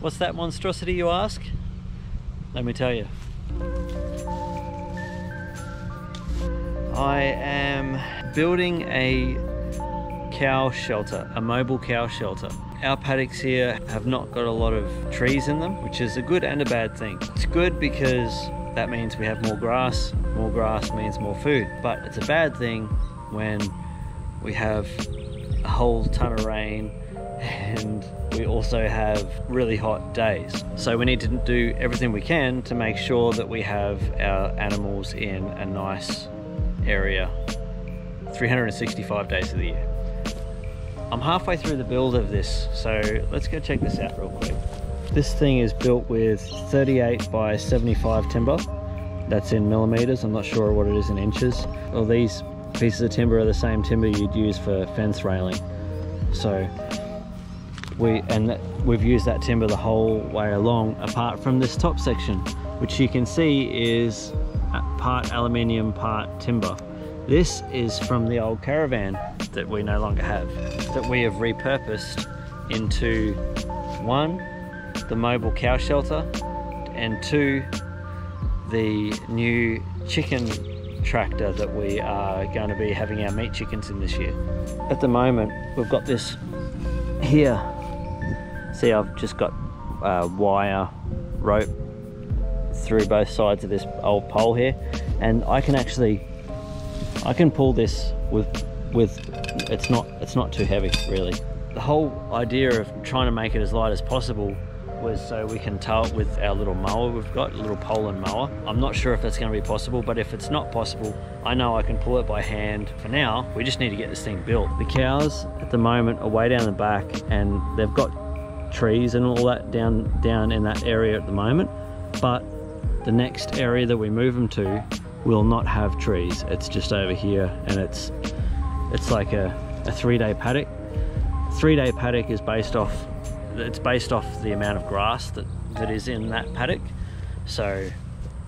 What's that monstrosity, you ask? Let me tell you. I am building a cow shelter, a mobile cow shelter. Our paddocks here have not got a lot of trees in them, which is a good and a bad thing. It's good because that means we have more grass. More grass means more food, but it's a bad thing when we have a whole ton of rain and we also have really hot days. So we need to do everything we can to make sure that we have our animals in a nice area 365 days of the year. I'm halfway through the build of this, so let's go check this out real quick. This thing is built with 38 by 75 timber. That's in millimeters, I'm not sure what it is in inches. All these pieces of timber are the same timber you'd use for fence railing. So we've used that timber the whole way along, apart from this top section, which you can see is part aluminium, part timber. This is from the old caravan that we no longer have, that we have repurposed into one, the mobile cow shelter, and two, the new chicken tractor that we are going to be having our meat chickens in this year. At the moment, we've got this here. See, I've just got wire rope through both sides of this old pole here, and I can pull this with it's not too heavy, really. The whole idea of trying to make it as light as possible was so we can tow it with our little mower we've got, a little Poland mower. I'm not sure if that's going to be possible, but if it's not possible, I know I can pull it by hand. For now, we just need to get this thing built. The cows at the moment are way down the back, and they've got trees and all that down in that area at the moment, but the next area that we move them to will not have trees. It's just over here, and it's like a three-day paddock. Three-day paddock is based off the amount of grass that is in that paddock. So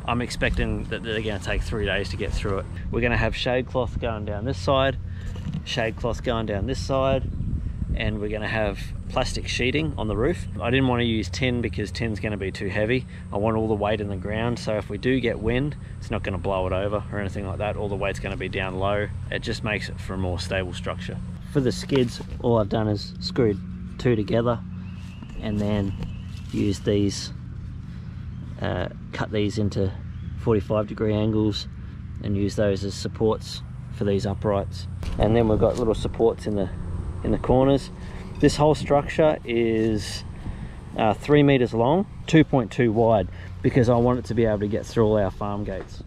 I'm expecting that they're going to take 3 days to get through it. We're going to have shade cloth going down this side, shade cloth going down this side, and we're going to have plastic sheeting on the roof. I didn't want to use tin because tin's going to be too heavy. I want all the weight in the ground, so if we do get wind, it's not going to blow it over or anything like that. All the weight's going to be down low. It just makes it for a more stable structure. For the skids, all I've done is screwed two together and then use these, cut these into 45-degree angles and use those as supports for these uprights. And then we've got little supports in the corners. This whole structure is 3 meters long, 2.2 wide, because I want it to be able to get through all our farm gates.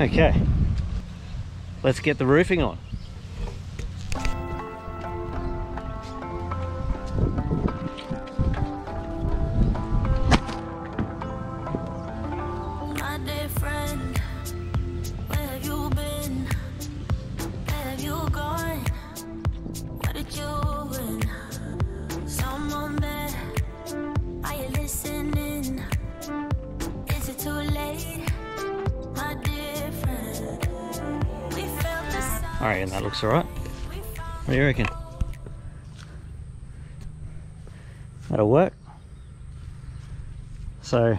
Okay, let's get the roofing on. I reckon that looks alright. What do you reckon? That'll work. So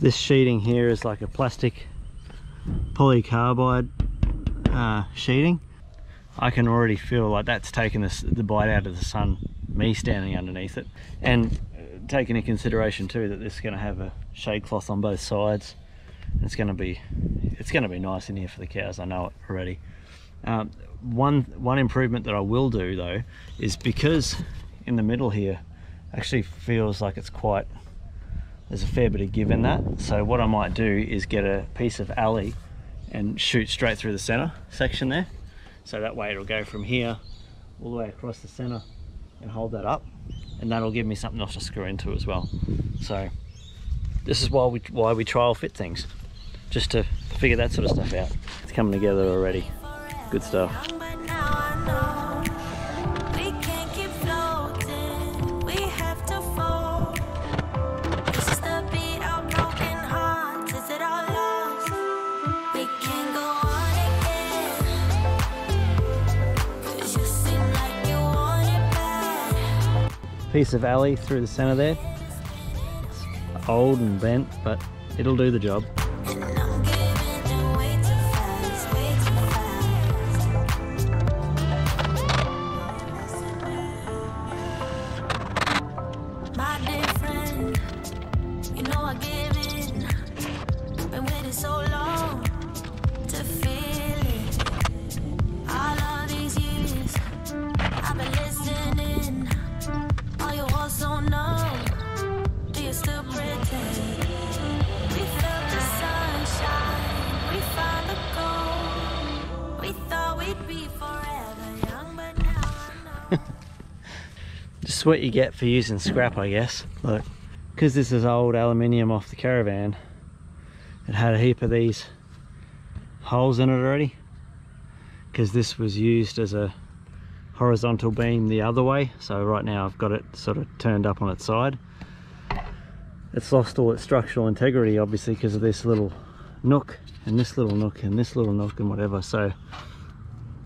this sheeting here is like a plastic polycarbide sheeting. I can already feel like that's taken the bite out of the sun me standing underneath it. And take into consideration too that this is going to have a shade cloth on both sides. It's going to be nice in here for the cows, I know it already. One improvement that I will do though is, because in the middle here actually feels like it's quite, there's a fair bit of give in that, so what I might do is get a piece of alley and shoot straight through the center section there, so that way it'll go from here all the way across the center and hold that up, and that'll give me something else to screw into as well. So this is why we trial fit things, just to figure that sort of stuff out. It's coming together already. Good stuff. Piece of alley through the center there. It's old and bent, but it'll do the job. Just what you get for using scrap, I guess. Look, because this is old aluminium off the caravan, it had a heap of these holes in it already, because this was used as a horizontal beam the other way. So right now I've got it sort of turned up on its side. It's lost all its structural integrity obviously because of this little nook and this little nook and this little nook and whatever. So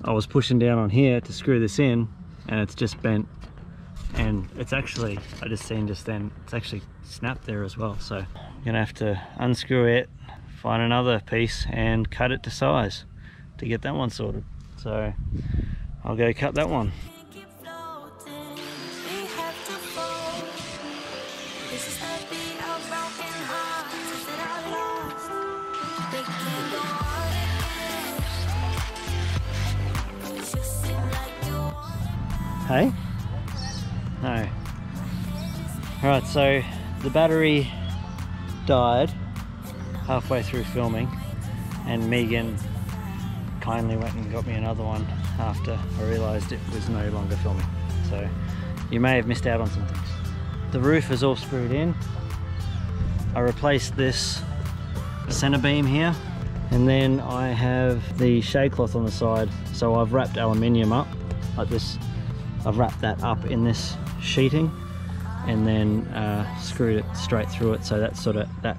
I was pushing down on here to screw this in and it's just bent, and it's actually, I just seen just then, it's actually snapped there as well. So I'm gonna have to unscrew it, find another piece and cut it to size to get that one sorted. So I'll go cut that one. Hey? No. Alright, so the battery died halfway through filming and Megan kindly went and got me another one after I realised it was no longer filming. So you may have missed out on some things. The roof is all screwed in. I replaced this centre beam here, and then I have the shade cloth on the side. So I've wrapped aluminium up like this. I've wrapped that up in this sheeting and then screwed it straight through it, so that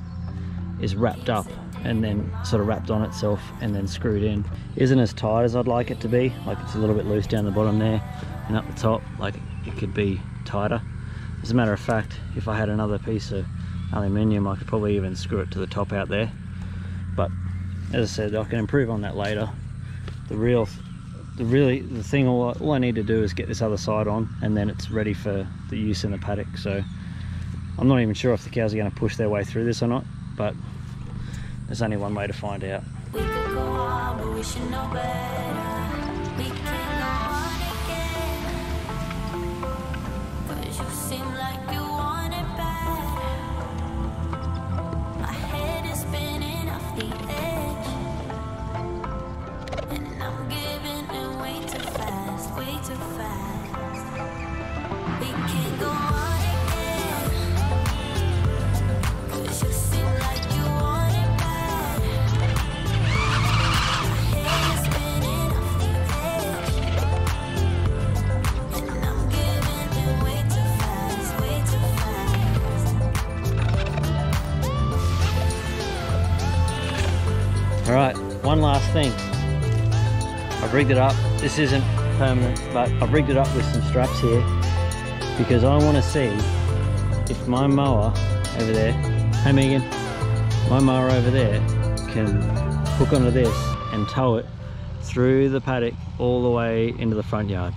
is wrapped up and then sort of wrapped on itself and then screwed in. Isn't as tight as I'd like it to be, like it's a little bit loose down the bottom there and up the top, like it could be tighter. As a matter of fact, if I had another piece of aluminium I could probably even screw it to the top out there, but as I said, I can improve on that later. All I need to do is get this other side on and then it's ready for the use in the paddock. So I'm not even sure if the cows are going to push their way through this or not, but there's only one way to find out. We could go on, but we should know better. We can go on again, 'cause you seem like you want it bad. My head is spinning off the edge, and I'm giving way too fast, we can't go on again, 'cause you seem like you want it bad, my head is spinning off the edge, and I'm giving it way too fast, way too fast. Alright, one last thing, I've rigged it up. This isn't permanent, but I've rigged it up with some straps here because I want to see if my mower over there, hey Megan, my mower over there can hook onto this and tow it through the paddock all the way into the front yard.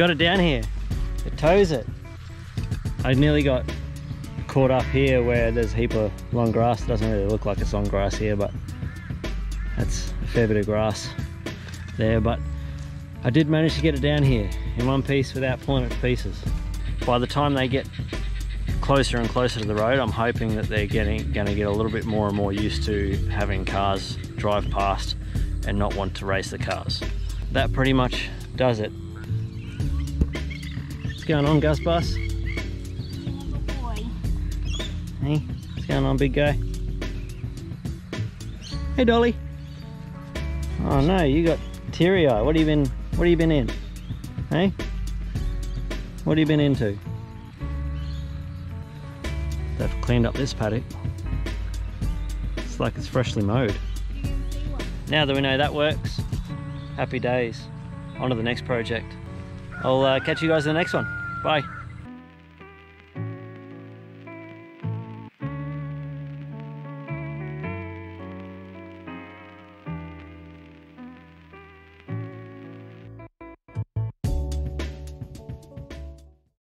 got it down here. It tows it. I nearly got caught up here where there's a heap of long grass. It doesn't really look like it's long grass here, but that's a fair bit of grass there. But I did manage to get it down here in one piece without pulling it to pieces. By the time they get closer and closer to the road, I'm hoping that they're gonna get a little bit more and more used to having cars drive past and not want to race the cars. That pretty much does it. What's going on, Gus Bus? Hey, what's going on, big guy? Hey, Dolly. Oh no, you got teary eye. What have you been in? Hey, what have you been into? They've cleaned up this paddock. It's like it's freshly mowed. Now that we know that works, happy days. On to the next project. I'll catch you guys in the next one. Bye.